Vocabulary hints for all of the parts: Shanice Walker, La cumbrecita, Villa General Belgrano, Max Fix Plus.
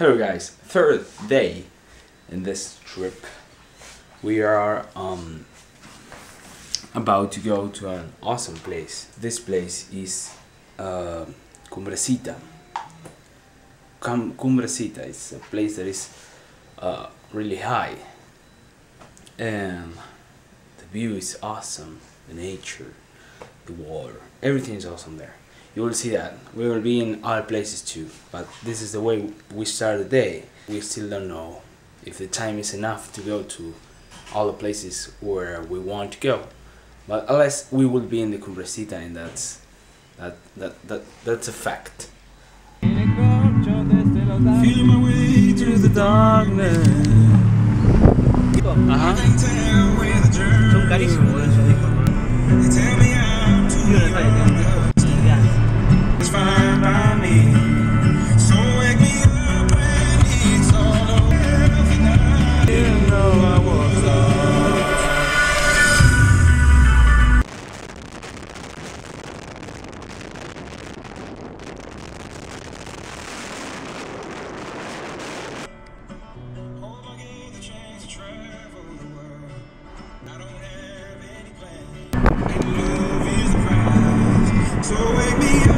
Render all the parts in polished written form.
Hello guys, third day in this trip. We are about to go to an awesome place. This place is Cumbrecita. Cumbrecita is a place that is really high, and the view is awesome, the nature, the water, everything is awesome there. You will see that. We will be in other places too, but this is the way we start the day. We still don't know if the time is enough to go to all the places where we want to go, but unless we will be in the Cumbrecita, and that's a fact. Feel my way through the darkness. Son carísimos esos discos. Fine by me, so wake me up when it's all over. I didn't know I was lost. Hope I get the chance to travel the world. I don't have any plans, and love is the prize. So wake me up.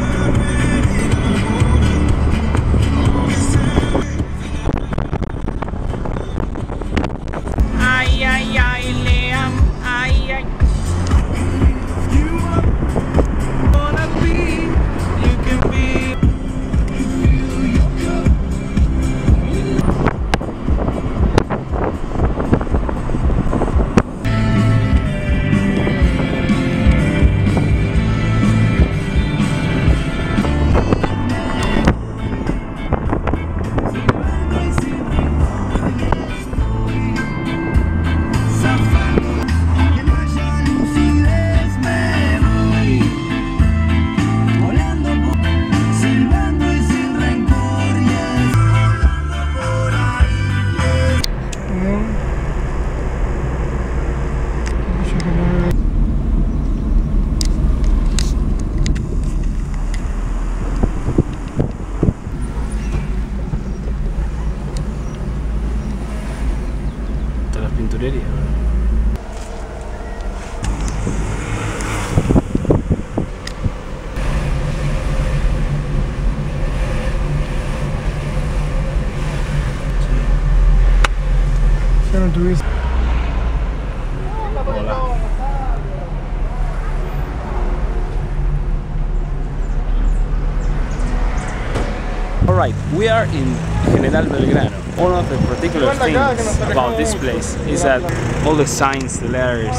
Alright, we are in General Belgrano. One of the particular things about this place is that all the signs, the letters,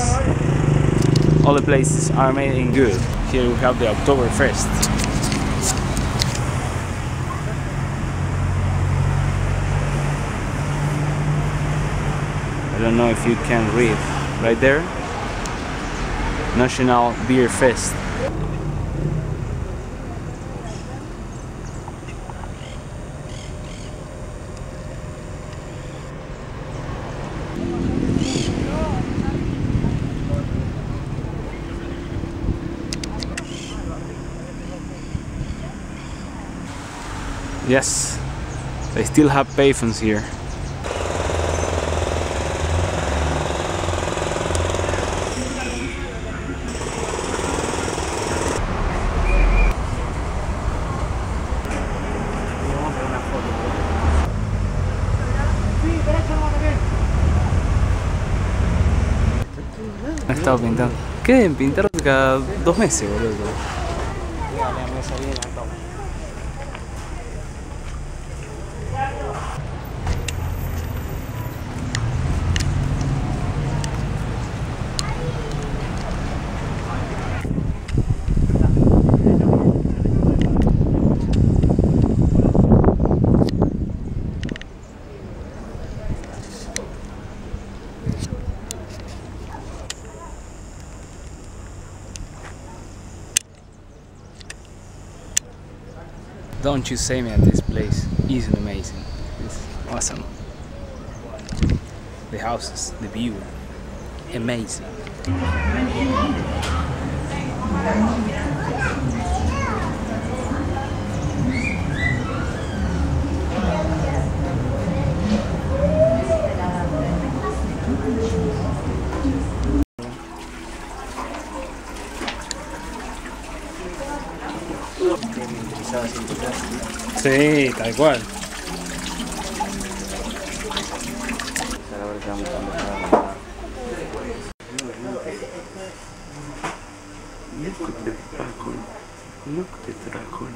all the places are made in good. Here we have the Oktoberfest. I don't know if you can read right there. National Beer Fest. Yes, they still have payphones here. No he estado pintando. ¿Qué deben pintar cada 2 meses, boludo? Don't you say me at this place, it's amazing, it's awesome. The houses, the view, amazing. Sí, tal cual. Look at the dragon. Look at the dragon.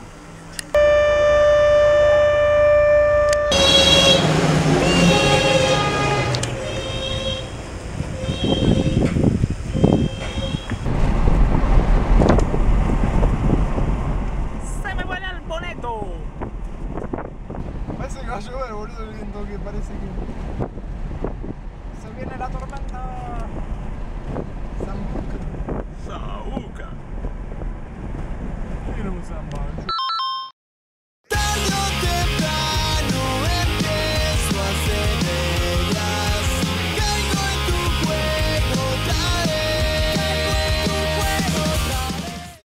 Se me vuela el boneto. Parece que va a llover, boludo, el viento, que parece que se viene la tormenta. Sambuca. Sambuca. Samba.